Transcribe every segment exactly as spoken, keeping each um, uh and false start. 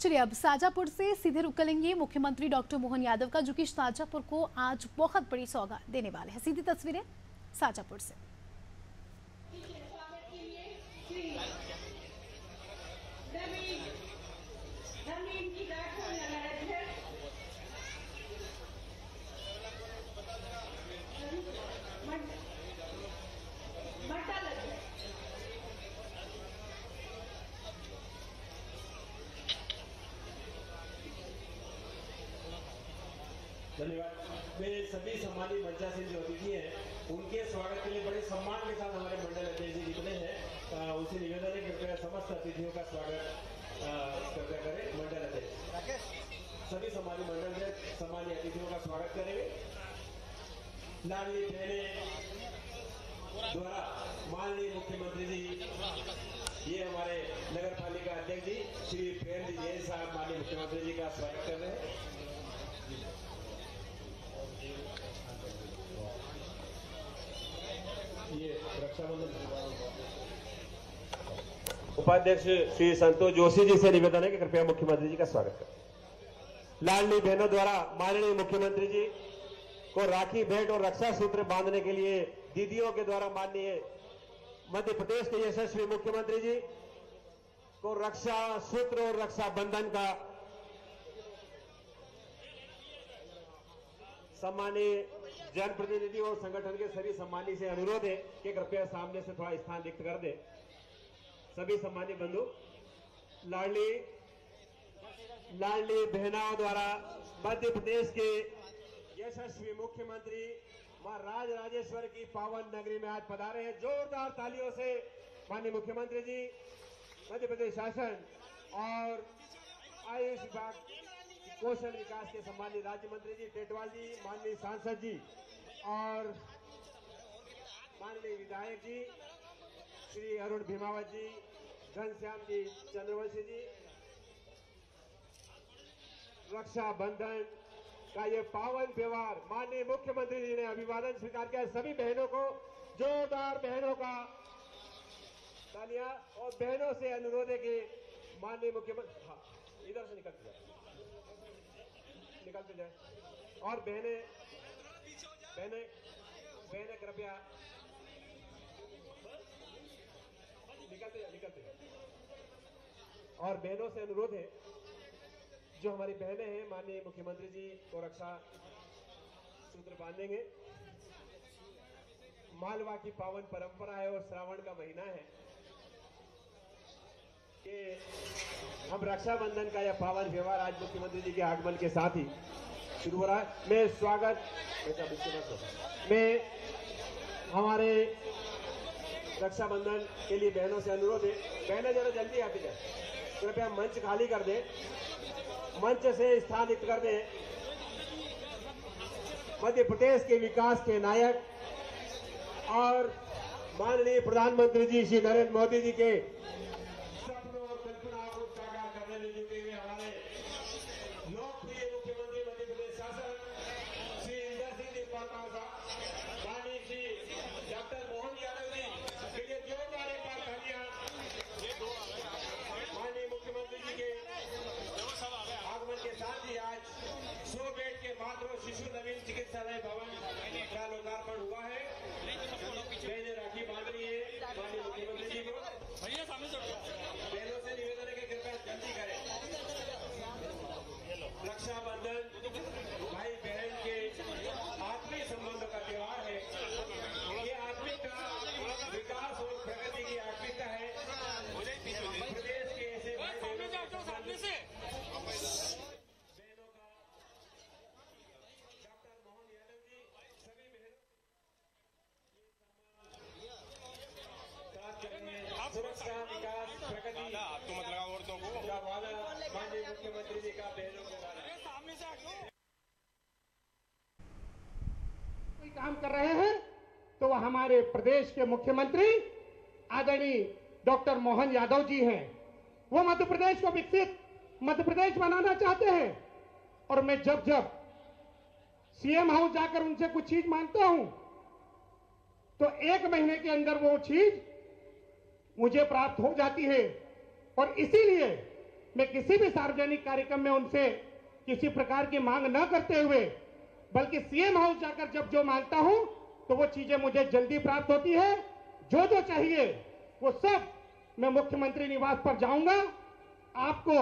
चलिए अब शाजापुर से सीधे रुक लेंगे मुख्यमंत्री डॉक्टर मोहन यादव का, जो कि शाजापुर को आज बहुत बड़ी सौगात देने वाले हैं। सीधी तस्वीरें शाजापुर से। धन्यवाद। मेरे सभी सम्मानित मंचासीन जो अतिथि हैं उनके स्वागत के लिए बड़े सम्मान के साथ हमारे मंडल अध्यक्ष जी जितने हैं उनसे निवेदन है कृपया समस्त अतिथियों का स्वागत कृपया करें। मंडल अध्यक्ष सभी सम्मानित मंडल अध्यक्ष सम्मानित अतिथियों का स्वागत करेंगे। लाडली बहने द्वारा माननीय मुख्यमंत्री जी, ये हमारे नगर पालिका अध्यक्ष जी श्री प्रेम जी जैन साहब माननीय मुख्यमंत्री जी का स्वागत कर रहे हैं। उपाध्यक्ष श्री संतोष जोशी जी से निवेदन है कि कृपया मुख्यमंत्री जी का स्वागत करें। लाडली बहनों द्वारा माननीय मुख्यमंत्री जी को राखी भेंट और रक्षा सूत्र बांधने के लिए दीदियों के द्वारा माननीय मध्य प्रदेश के यशस्वी मुख्यमंत्री जी को रक्षा सूत्र और रक्षा बंधन का सम्मानीय जनप्रतिनिधि और संगठन के सभी सम्मानित से अनुरोध है कि कृपया सामने से थोड़ा स्थान रिक्त कर दें। सभी सम्मानित बंधु, लाडली लाडली बहनों द्वारा मध्य प्रदेश के यशस्वी मुख्यमंत्री मां राज राजेश्वर की पावन नगरी में आज पधारे हैं। जोरदार तालियों से माननीय मुख्यमंत्री जी, मध्य प्रदेश शासन और आयुष विभाग कौशल विकास के सम्मानित राज्य मंत्री जी टेटवाल जी, माननीय सांसद जी और माननीय विधायक जी श्री अरुण भीमावत जी, घनश्याम जी, चंद्रवंशी जी, रक्षा बंधन का ये पावन त्योहार माननीय मुख्यमंत्री जी ने अभिवादन स्वीकार किया। सभी बहनों को जोरदार बहनों का तालियां और बहनों से अनुरोध है कि माननीय मुख्यमंत्री हाँ, इधर से निकल जाए निकलते जाए और बहने बहने बहने कृपया निकलते जाए निकलते जाए और बहनों से अनुरोध है, जो हमारी बहनें हैं माननीय मुख्यमंत्री जी को रक्षा सूत्र बांधेंगे। मालवा की पावन परंपरा है और श्रावण का महीना है कि हम रक्षाबंधन का यह पावन व्यवहार आज मुख्यमंत्री जी के आगमन के साथ ही शुरू हो रहा है। मैं स्वागत मैं हमारे रक्षाबंधन के लिए बहनों से अनुरोध है, बहनें जरा जल्दी आती जाए, कृपया मंच खाली कर दें, मंच से स्थान रिक्त कर दें। मध्य प्रदेश के विकास के नायक और माननीय प्रधानमंत्री जी श्री नरेंद्र मोदी जी के चिकित्सालय भवन का लोकार्पण हुआ है। मैंने राखी बांध रही है माननीय मुख्यमंत्री जी को। बहनों से निवेदन है कि कृपया जल्दी करें। रक्षाबंधन भाई बहन के आत्मीय संबंधों का त्योहार है। ये आत्मिकता विकास और प्रगति की आत्मिकता है। प्रदेश के ऐसे भाई काम कर रहे हैं तो हमारे प्रदेश के मुख्यमंत्री आदरणीय डॉक्टर मोहन यादव जी हैं। वो मध्य प्रदेश को विकसित मध्य प्रदेश बनाना चाहते हैं और मैं जब जब सीएम हाउस जाकर उनसे कुछ चीज मांगता हूं तो एक महीने के अंदर वो चीज मुझे प्राप्त हो जाती है और इसीलिए मैं किसी भी सार्वजनिक कार्यक्रम में उनसे किसी प्रकार की मांग न करते हुए बल्कि सीएम हाउस जाकर जब जो मांगता हूं तो वो चीजें मुझे जल्दी प्राप्त होती है। जो जो चाहिए वो सब मैं मुख्यमंत्री निवास पर जाऊंगा, आपको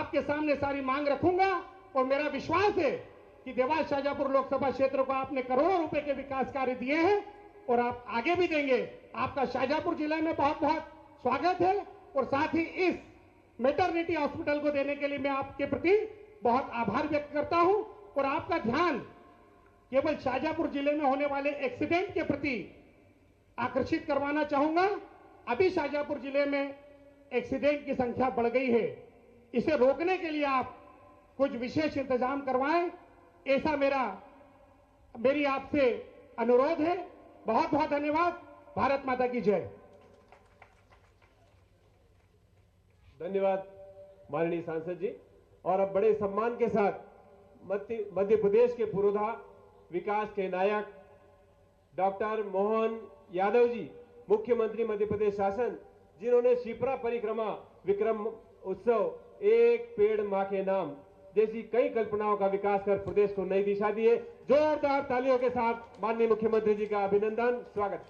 आपके सामने सारी मांग रखूंगा और मेरा विश्वास है कि देवास शाजापुर लोकसभा क्षेत्र को आपने करोड़ों रुपए के विकास कार्य दिए हैं और आप आगे भी देंगे। आपका शाजापुर जिले में बहुत बहुत स्वागत है और साथ ही इस मेटरनिटी हॉस्पिटल को देने के लिए मैं आपके प्रति बहुत आभार व्यक्त करता हूं और आपका ध्यान केवल शाजापुर जिले में होने वाले एक्सीडेंट के प्रति आकर्षित करवाना चाहूंगा। अभी शाजापुर जिले में एक्सीडेंट की संख्या बढ़ गई है, इसे रोकने के लिए आप कुछ विशेष इंतजाम करवाएं, ऐसा मेरा मेरी आपसे अनुरोध है। बहुत बहुत धन्यवाद। भारत माता की जय। धन्यवाद माननीय सांसद जी। और अब बड़े सम्मान के साथ मध्य प्रदेश के पुरोधा विकास के नायक डॉक्टर मोहन यादव जी, मुख्यमंत्री मध्य प्रदेश शासन, जिन्होंने शिप्रा परिक्रमा, विक्रम उत्सव, एक पेड़ मां के नाम जैसी कई कल्पनाओं का विकास कर प्रदेश को नई दिशा दिए। जोरदार तालियों के साथ माननीय मुख्यमंत्री जी का अभिनंदन स्वागत।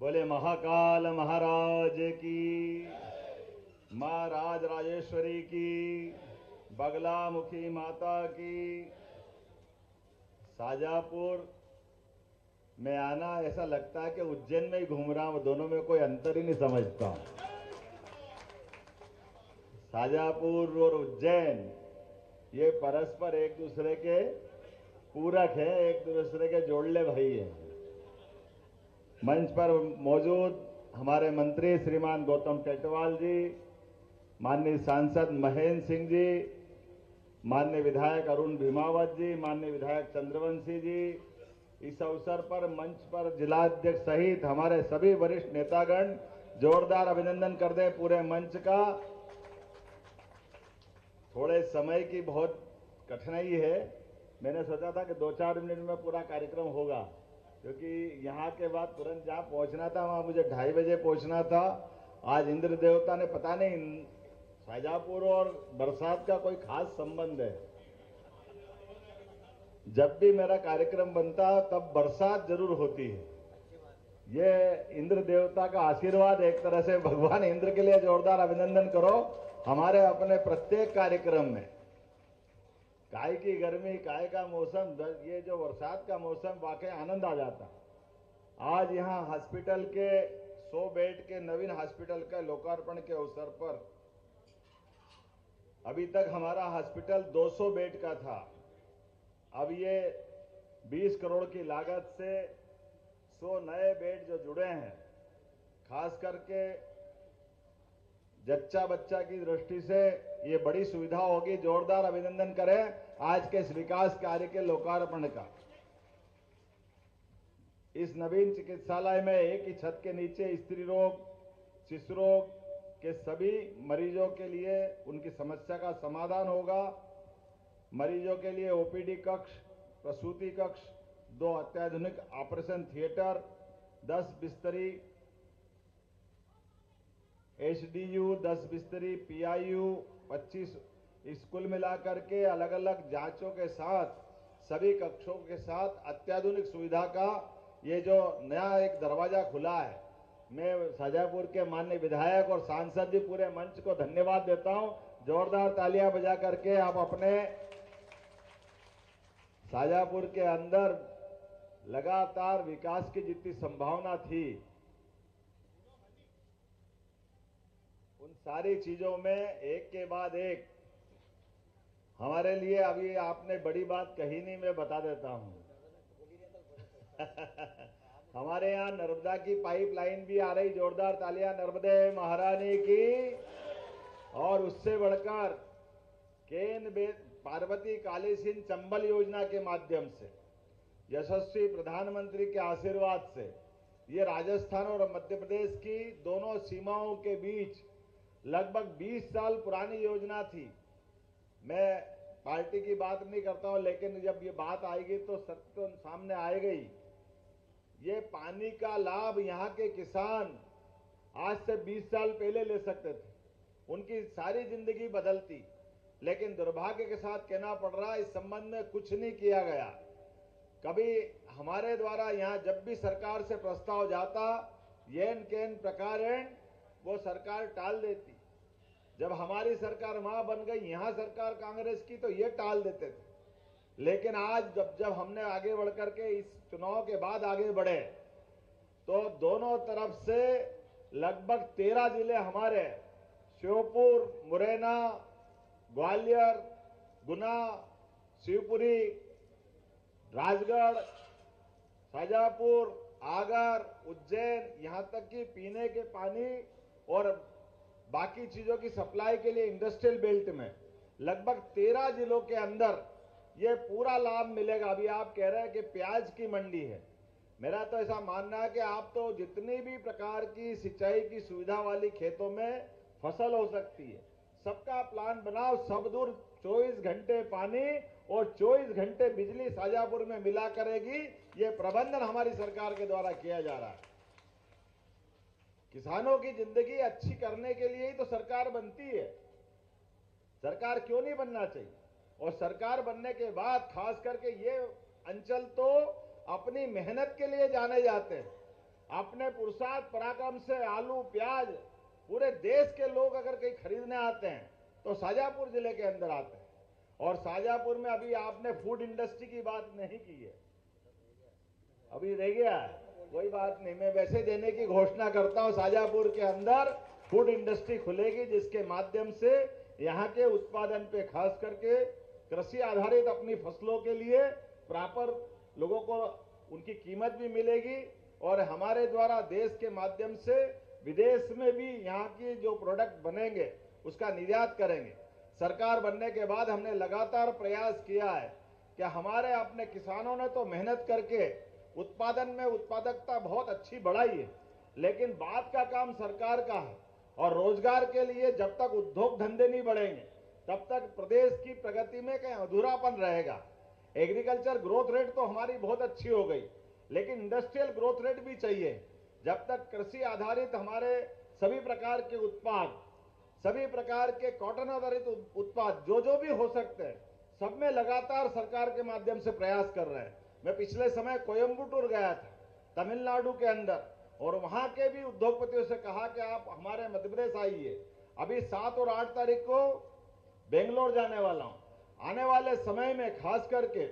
बोले महाकाल महाराज की, महाराज राजेश्वरी की, बगलामुखी माता की। शाजापुर में आना ऐसा लगता है कि उज्जैन में ही घूम रहा हूं, दोनों में कोई अंतर ही नहीं समझता हूं। शाजापुर और उज्जैन ये परस्पर एक दूसरे के पूरक है, एक दूसरे के जोड़ले भाई है। मंच पर मौजूद हमारे मंत्री श्रीमान गौतम टेटवाल जी, माननीय सांसद महेंद्र सिंह जी, माननीय विधायक अरुण भीमावत जी, माननीय विधायक चंद्रवंशी जी, इस अवसर पर मंच पर जिलाध्यक्ष सहित हमारे सभी वरिष्ठ नेतागण जोरदार अभिनंदन कर दें पूरे मंच का। थोड़े समय की बहुत कठिनाई है, मैंने सोचा था कि दो चार मिनट में पूरा कार्यक्रम होगा, क्योंकि यहाँ के बाद तुरंत जहाँ पहुँचना था वहाँ मुझे ढाई बजे पहुँचना था। आज इंद्र देवता ने, पता नहीं शाजापुर और बरसात का कोई खास संबंध है, जब भी मेरा कार्यक्रम बनता तब बरसात जरूर होती है। ये इंद्र देवता का आशीर्वाद एक तरह से। भगवान इंद्र के लिए जोरदार अभिनंदन करो हमारे अपने प्रत्येक कार्यक्रम में। काय की गर्मी, काय का मौसम, ये जो बरसात का मौसम, वाकई आनंद आ जाता। आज यहाँ हॉस्पिटल के सौ बेड के नवीन हॉस्पिटल के लोकार्पण के अवसर पर, अभी तक हमारा हॉस्पिटल दो सौ बेड का था, अब ये बीस करोड़ की लागत से सौ नए बेड जो जुड़े हैं, खास करके जच्चा बच्चा की दृष्टि से ये बड़ी सुविधा होगी। जोरदार अभिनंदन करें आज के इस विकास कार्य के लोकार्पण का। इस नवीन चिकित्सालय में एक ही छत के नीचे स्त्री रोग, शिशु रोग के सभी मरीजों के लिए उनकी समस्या का समाधान होगा। मरीजों के लिए ओपीडी कक्ष, प्रसूति कक्ष, दो अत्याधुनिक ऑपरेशन थिएटर, दस बिस्तरी एचडीयू, दस बिस्तरी पीआईयू, पच्चीस स्कूल मिलाकर के अलग अलग जांचों के साथ सभी कक्षों के साथ अत्याधुनिक सुविधा का ये जो नया एक दरवाजा खुला है, मैं शाजापुर के माननीय विधायक और सांसद जी पूरे मंच को धन्यवाद देता हूँ। जोरदार तालियां बजा करके आप अपने शाजापुर के अंदर लगातार विकास की जितनी संभावना थी उन सारी चीजों में एक के बाद एक हमारे लिए, अभी आपने बड़ी बात कही नहीं, मैं बता देता हूं। हमारे यहाँ नर्मदा की पाइपलाइन भी आ रही। जोरदार तालियां नर्मदे महारानी की। और उससे बढ़कर केन पार्वती काली सिंह चंबल योजना के माध्यम से यशस्वी प्रधानमंत्री के आशीर्वाद से ये राजस्थान और मध्य प्रदेश की दोनों सीमाओं के बीच लगभग बीस साल पुरानी योजना थी। मैं पार्टी की बात नहीं करता हूं, लेकिन जब ये बात आएगी तो सत्य सामने आएगी। ये पानी का लाभ यहाँ के किसान आज से बीस साल पहले ले सकते थे, उनकी सारी जिंदगी बदलती। लेकिन दुर्भाग्य के साथ कहना पड़ रहा है इस संबंध में कुछ नहीं किया गया। कभी हमारे द्वारा यहाँ जब भी सरकार से प्रस्ताव जाता, येन केन प्रकारेण वो सरकार टाल देती। जब हमारी सरकार वहाँ बन गई, यहाँ सरकार कांग्रेस की, तो ये टाल देते थे। लेकिन आज जब जब हमने आगे बढ़ करके इस चुनाव के बाद आगे बढ़े तो दोनों तरफ से लगभग तेरह जिले हमारे, श्योपुर, मुरैना, ग्वालियर, गुना, शिवपुरी, राजगढ़, शाजापुर, आगर, उज्जैन, यहाँ तक कि पीने के पानी और बाकी चीजों की सप्लाई के लिए इंडस्ट्रियल बेल्ट में लगभग तेरह जिलों के अंदर ये पूरा लाभ मिलेगा। अभी आप कह रहे हैं कि प्याज की मंडी है, मेरा तो ऐसा मानना है कि आप तो जितनी भी प्रकार की सिंचाई की सुविधा वाली खेतों में फसल हो सकती है, सबका प्लान बनाओ, सब दूर चौबीस घंटे पानी और चौबीस घंटे बिजली शाजापुर में मिला करेगी। ये प्रबंधन हमारी सरकार के द्वारा किया जा रहा है। किसानों की जिंदगी अच्छी करने के लिए ही तो सरकार बनती है, सरकार क्यों नहीं बनना चाहिए। और सरकार बनने के बाद खास करके ये अंचल तो अपनी मेहनत के लिए जाने जाते हैं, अपने पुरुषार्थ पराक्रम से। आलू, प्याज पूरे देश के लोग अगर कहीं खरीदने आते हैं तो शाजापुर जिले के अंदर आते हैं। और शाजापुर में अभी आपने फूड इंडस्ट्री की बात नहीं की है, अभी रह गया है, कोई बात नहीं। मैं वैसे देने की घोषणा करता हूं, शाजापुर के अंदर फूड इंडस्ट्री खुलेगी जिसके माध्यम से यहाँ के उत्पादन पे खास करके कृषि आधारित अपनी फसलों के लिए प्रॉपर लोगों को उनकी कीमत भी मिलेगी। और हमारे द्वारा देश के माध्यम से विदेश में भी यहाँ की जो प्रोडक्ट बनेंगे उसका निर्यात करेंगे। सरकार बनने के बाद हमने लगातार प्रयास किया है कि हमारे अपने किसानों ने तो मेहनत करके उत्पादन में उत्पादकता बहुत अच्छी बढ़ाई है, लेकिन बाद का काम सरकार का है। और रोजगार के लिए जब तक उद्योग धंधे नहीं बढ़ेंगे तब तक प्रदेश की प्रगति में कहीं अधूरापन रहेगा। एग्रीकल्चर ग्रोथ रेट तो हमारी बहुत अच्छी हो गई, लेकिन इंडस्ट्रियल ग्रोथ रेट भी चाहिए। जब तक कृषि आधारित हमारे सभी प्रकार के उत्पाद, सभी प्रकार के कॉटन आधारित उत्पाद जो जो भी हो सकते हैं, सब में लगातार सरकार के माध्यम से प्रयास कर रहे हैं। मैं पिछले समय कोयंबटूर गया था, तमिलनाडु के अंदर, और वहां के भी उद्योगपतियों से कहा कि आप हमारे मध्य प्रदेश आइए। अभी सात और आठ तारीख को बेंगलोर जाने वाला हूँ। आने वाले समय में खास करके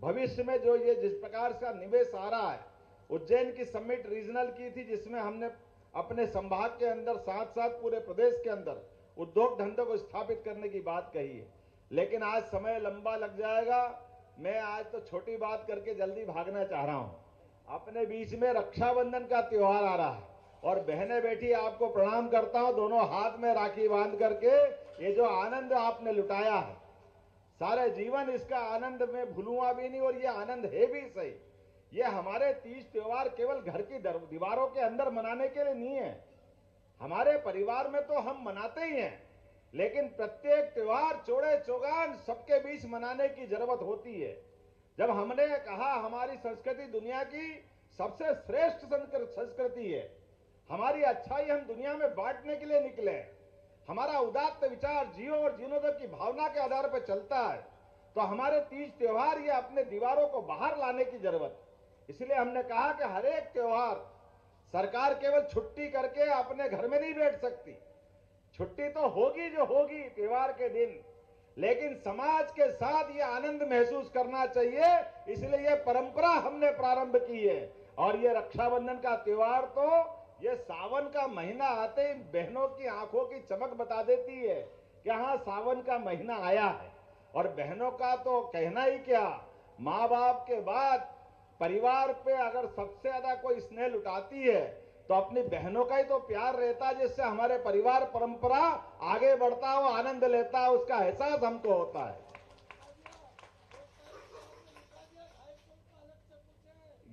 भविष्य में जो ये जिस प्रकार का निवेश आ रहा है, उज्जैन की समिट रीजनल की थी जिसमें हमने अपने संभाग के अंदर साथ साथ पूरे प्रदेश के अंदर उद्योग धंधों को स्थापित करने की बात कही है। लेकिन आज समय लंबा लग जाएगा, मैं आज तो छोटी बात करके जल्दी भागना चाह रहा हूं। अपने बीच में रक्षाबंधन का त्योहार आ रहा है और बहने बेटी आपको प्रणाम करता हूं, दोनों हाथ में राखी बांध करके। ये जो आनंद आपने लुटाया है सारे जीवन, इसका आनंद मैं भूलूंगा भी नहीं, और ये आनंद है भी सही। ये हमारे तीज त्योहार केवल घर की दीवारों के अंदर मनाने के लिए नहीं है, हमारे परिवार में तो हम मनाते ही हैं, लेकिन प्रत्येक त्योहार चौड़े चौगान सबके बीच मनाने की जरूरत होती है। जब हमने कहा हमारी संस्कृति दुनिया की सबसे श्रेष्ठ संस्कृति है, हमारी अच्छाई हम दुनिया में बांटने के लिए निकले, हमारा उदात्त विचार जीव और जीर्णोद्धार की भावना के आधार पर चलता है, तो हमारे तीज त्योहार ये अपने दीवारों को बाहर लाने की जरूरत। इसलिए हमने कहा कि हर एक त्योहार, सरकार केवल छुट्टी करके अपने घर में नहीं बैठ सकती, छुट्टी तो होगी जो होगी त्योहार के दिन, लेकिन समाज के साथ ये आनंद महसूस करना चाहिए। इसलिए ये परंपरा हमने प्रारंभ की है। और ये रक्षाबंधन का त्योहार तो, ये सावन का महीना आते ही बहनों की आंखों की चमक बता देती है कि हाँ, सावन का महीना आया है। और बहनों का तो कहना ही क्या, माँ बाप के बाद परिवार पे अगर सबसे ज्यादा कोई स्नेह लुटाती है तो अपनी बहनों का ही तो प्यार रहता है, जिससे हमारे परिवार परंपरा आगे बढ़ता हो, आनंद लेता है, उसका एहसास हमको होता है।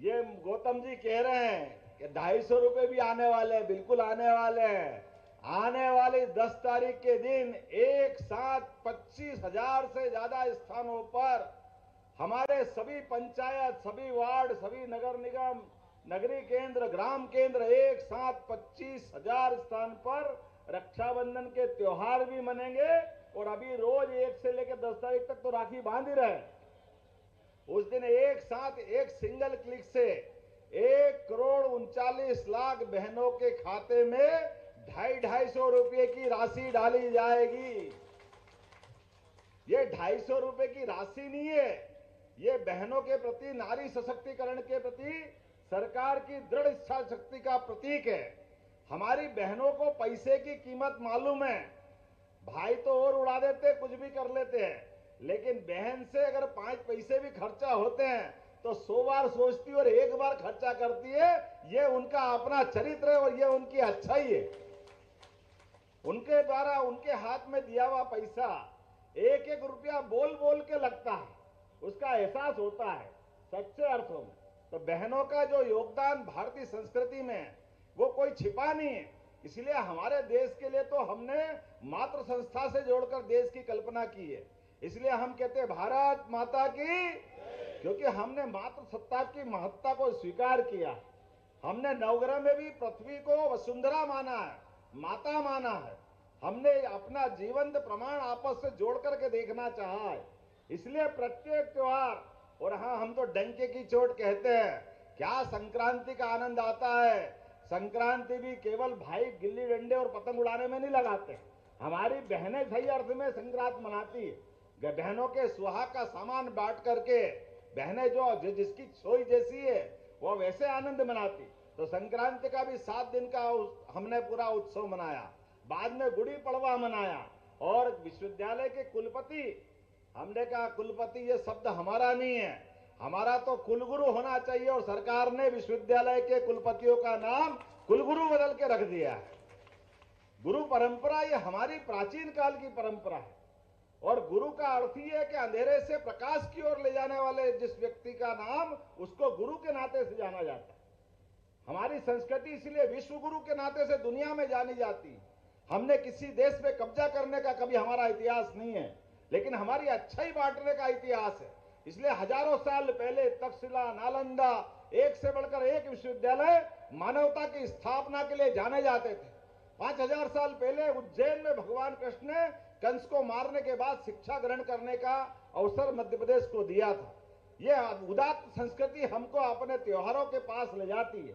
ये गौतम जी कह रहे हैं कि ढाई सौ रुपये भी आने वाले हैं, बिल्कुल आने वाले हैं। आने वाली दस तारीख के दिन एक साथ पच्चीस हजार से ज्यादा स्थानों पर हमारे सभी पंचायत, सभी वार्ड, सभी नगर निगम, नगरी केंद्र, ग्राम केंद्र एक साथ पच्चीस हजार स्थान पर रक्षाबंधन के त्योहार भी मनेंगे। और अभी रोज एक से लेकर दस तारीख तक तो राखी बांध ही रहे। उस दिन एक साथ एक सिंगल क्लिक से एक करोड़ उनचालीस लाख बहनों के खाते में ढाई ढाई सौ रुपये की राशि डाली जाएगी। ये ढाई सौ रुपये की राशि नहीं है, ये बहनों के प्रति, नारी सशक्तिकरण के प्रति सरकार की दृढ़ इच्छा शक्ति का प्रतीक है। हमारी बहनों को पैसे की कीमत मालूम है। भाई तो और उड़ा देते, कुछ भी कर लेते हैं, लेकिन बहन से अगर पांच पैसे भी खर्चा होते हैं तो सौ बार सोचती और एक बार खर्चा करती है। ये उनका अपना चरित्र है और ये उनकी अच्छाई है। उनके द्वारा उनके हाथ में दिया हुआ पैसा एक एक रुपया बोल बोल के लगता है, उसका एहसास होता है सच्चे अर्थों में। तो बहनों का जो योगदान भारतीय संस्कृति में है वो कोई छिपा नहीं है। इसलिए हमारे देश के लिए तो हमने मातृ संस्था से जोड़कर देश की कल्पना की है। इसलिए हम कहते हैं भारत माता की, क्योंकि हमने मातृसत्ता की महत्ता को स्वीकार किया। हमने नवग्रह में भी पृथ्वी को वसुंधरा माना है, माता माना है। हमने अपना जीवंत प्रमाण आपस से जोड़ करके देखना चाहा है। इसलिए प्रत्येक त्योहार, और हाँ, हम तो डंके की चोट कहते हैं, क्या संक्रांति का आनंद आता है। संक्रांति भी केवल भाई गिल्ली डंडे और पतंग उड़ाने में नहीं लगाते, हमारी बहनें सही अर्थ में संक्रांत मनाती है। बहनों के सुहाग का सामान बांट करके बहनें जो जिसकी छोई जैसी है वो वैसे आनंद मनाती। तो संक्रांति का भी सात दिन का हमने पूरा उत्सव मनाया, बाद में गुड़ी पड़वा मनाया। और विश्वविद्यालय के कुलपति, हमने कहा कुलपति ये शब्द हमारा नहीं है, हमारा तो कुलगुरु होना चाहिए, और सरकार ने विश्वविद्यालय के कुलपतियों का नाम कुलगुरु बदल के रख दिया है। गुरु परंपरा ये हमारी प्राचीन काल की परंपरा है। और गुरु का अर्थ ही है कि अंधेरे से प्रकाश की ओर ले जाने वाले जिस व्यक्ति का नाम, उसको गुरु के नाते से जाना जाता है। हमारी संस्कृति इसलिए विश्व गुरु के नाते से दुनिया में जानी जाती है। हमने किसी देश में कब्जा करने का कभी हमारा इतिहास नहीं है, लेकिन हमारी अच्छाई बांटने का इतिहास है। इसलिए हजारों साल पहले तपसिला, नालंदा, एक से बढ़कर एक विश्वविद्यालय मानवता की स्थापना के लिए जाने जाते थे। पांच हजार साल पहले उज्जैन में भगवान कृष्ण ने कंस को मारने के बाद शिक्षा ग्रहण करने का अवसर मध्य प्रदेश को दिया था। यह उदात्त संस्कृति हमको अपने त्योहारों के पास ले जाती है।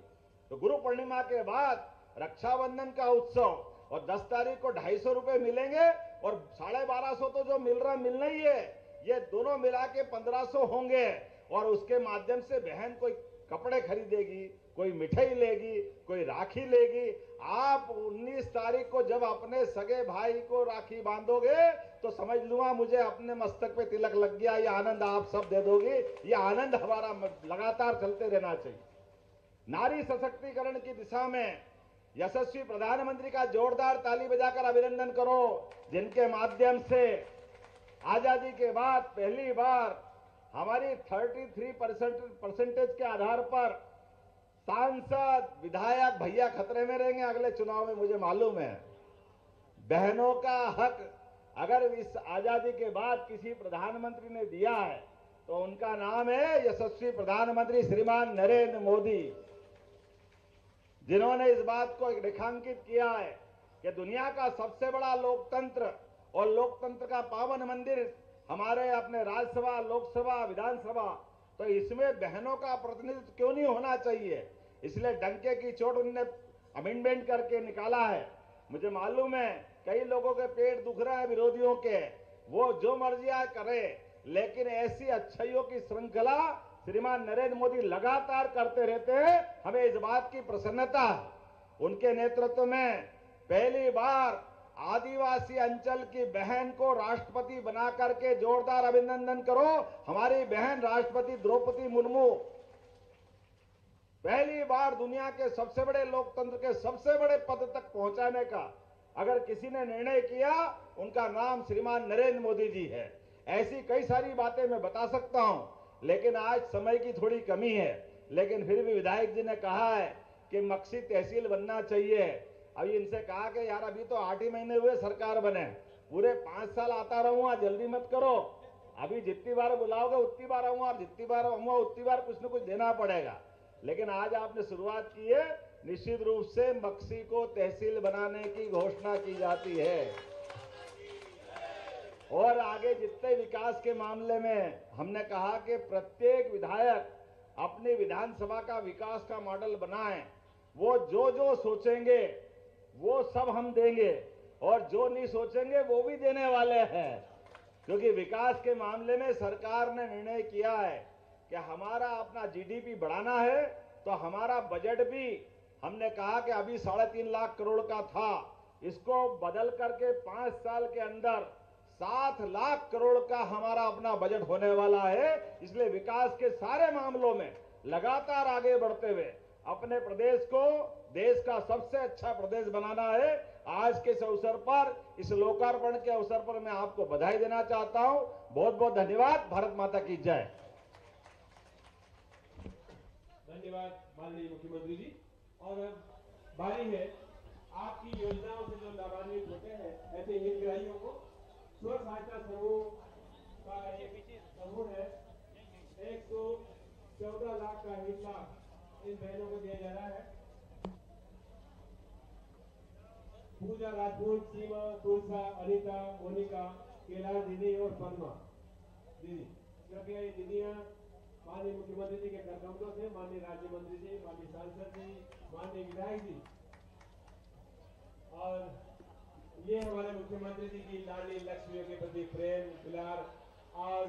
तो गुरु पूर्णिमा के बाद रक्षाबंधन का उत्सव, और दस तारीख को ढाई सौ रुपए मिलेंगे, और साढ़े बारह सौ तो जो मिल रहा मिलना ही है, ये दोनों मिला के पंद्रह सौ होंगे। और उसके माध्यम से बहन कोई कपड़े खरीदेगी, कोई मिठाई लेगी, कोई राखी लेगी। आप उन्नीस तारीख को जब अपने सगे भाई को राखी बांधोगे तो समझ लूंगा मुझे अपने मस्तक पे तिलक लग गया। ये आनंद आप सब दे दोगे, ये आनंद हमारा लगातार चलते रहना चाहिए। नारी सशक्तिकरण की दिशा में यशस्वी प्रधानमंत्री का जोरदार ताली बजाकर अभिनंदन करो, जिनके माध्यम से आजादी के बाद पहली बार हमारी तैंतीस परसेंटेज के आधार पर सांसद विधायक भैया खतरे में रहेंगे अगले चुनाव में, मुझे मालूम है। बहनों का हक अगर इस आजादी के बाद किसी प्रधानमंत्री ने दिया है तो उनका नाम है यशस्वी प्रधानमंत्री श्रीमान नरेंद्र मोदी, जिन्होंने इस बात को रेखांकित किया है कि दुनिया का सबसे बड़ा लोकतंत्र और लोकतंत्र का पावन मंदिर हमारे अपने राज्यसभा, लोकसभा, विधानसभा, तो इसमें बहनों का प्रतिनिधित्व क्यों नहीं होना चाहिए। इसलिए डंके की चोट उन्होंने अमेंडमेंट करके निकाला है। मुझे मालूम है कई लोगों के पेट दुख रहे हैं विरोधियों के, वो जो मर्जियां करे, लेकिन ऐसी अच्छाइयों की श्रृंखला श्रीमान नरेंद्र मोदी लगातार करते रहते हैं। हमें इस बात की प्रसन्नता है। उनके नेतृत्व में पहली बार आदिवासी अंचल की बहन को राष्ट्रपति बना करके जोरदार अभिनंदन करो। हमारी बहन राष्ट्रपति द्रौपदी मुर्मू पहली बार दुनिया के सबसे बड़े लोकतंत्र के सबसे बड़े पद तक पहुंचाने का अगर किसी ने निर्णय किया, उनका नाम श्रीमान नरेंद्र मोदी जी है। ऐसी कई सारी बातें मैं बता सकता हूं, लेकिन आज समय की थोड़ी कमी है। लेकिन फिर भी विधायक जी ने कहा है कि मक्सी तहसील बनना चाहिए। अभी इनसे कहा कि यार अभी तो आठ ही महीने हुए सरकार बने, पूरे पांच साल आता रहूंगा, जल्दी मत करो। अभी जितनी बार बुलाओगे उतनी बार आऊंगा, और जितनी बार आऊंगा उतनी बार कुछ न कुछ देना पड़ेगा। लेकिन आज आपने शुरुआत की है, निश्चित रूप से मक्सी को तहसील बनाने की घोषणा की जाती है और आगे जितने विकास के मामले में हमने कहा कि प्रत्येक विधायक अपनी विधानसभा का विकास का मॉडल बनाएं, वो जो जो सोचेंगे वो सब हम देंगे और जो नहीं सोचेंगे वो भी देने वाले हैं, क्योंकि विकास के मामले में सरकार ने निर्णय किया है कि हमारा अपना जीडीपी बढ़ाना है तो हमारा बजट भी हमने कहा कि अभी साढ़े तीन लाख करोड़ का था, इसको बदल करके पांच साल के अंदर सात लाख करोड़ का हमारा अपना बजट होने वाला है। इसलिए विकास के सारे मामलों में लगातार आगे बढ़ते हुए अपने प्रदेश को देश का सबसे अच्छा प्रदेश बनाना है। आज के इस अवसर पर, इस लोकार्पण के अवसर पर मैं आपको बधाई देना चाहता हूं। बहुत बहुत धन्यवाद। भारत माता की जय। धन्यवाद माननीय मुख्यमंत्री जी। और बारी है आपकी योजनाओं से जो लाभान्वित होते हैं ऐसे हितग्राहियों को स्व सहायता समूह का समूह है, एक सौ चौदह लाख का हिस्सा इन बहनों को दिया जा रहा है। पूजा राजपूत, सीमा, तुलसा, अनिता, मोनिका, कैलाश दीदी और परमा दीदी, कृपया ये दीदियां माननीय मुख्यमंत्री जी के कार्यक्रमों से, माननीय राज्य मंत्री जी, माननीय सांसद जी, माननीय विधायक जी और ये हमारे मुख्यमंत्री जी की लाडली लक्ष्मी के प्रति प्रेम दुलार और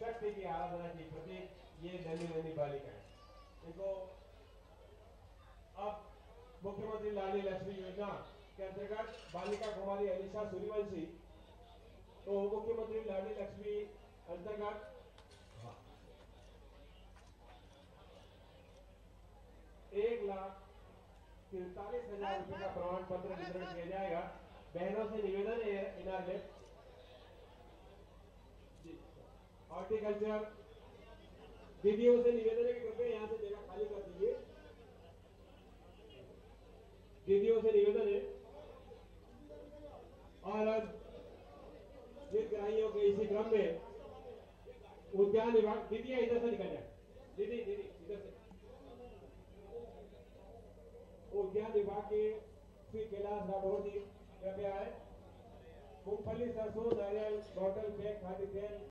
शक्ति की आराधना के प्रति ये धनी धनी बालिकाएं, देखो अब मुख्यमंत्री लाडली लक्ष्मी योजना के अंतर्गत बालिका कुमारी अलीशा सूर्यवंशी तो मुख्यमंत्री लाडली लक्ष्मी अंतर्गत एक लाख तिरतालीस हजार रूपये का प्रमाण पत्र वितरण किया जाएगा। बहनों से निवेदन है इनारे हॉर्टिकल्चर दीदियों से निवेदन है कि कृपया यहाँ से जगह खाली कर दीजिए। दीदियों से निवेदन है और अब हितग्राहियों के इसी क्रम में उद्यान विभाग, दीदियां इधर से निकल जाए, दीदी दीदी इधर से, उद्यान विभाग के श्री कैलाश राव जी कृपया आए। मूंगफली, सरसों, नारियल, बॉटल, पैक, खाद्य तेल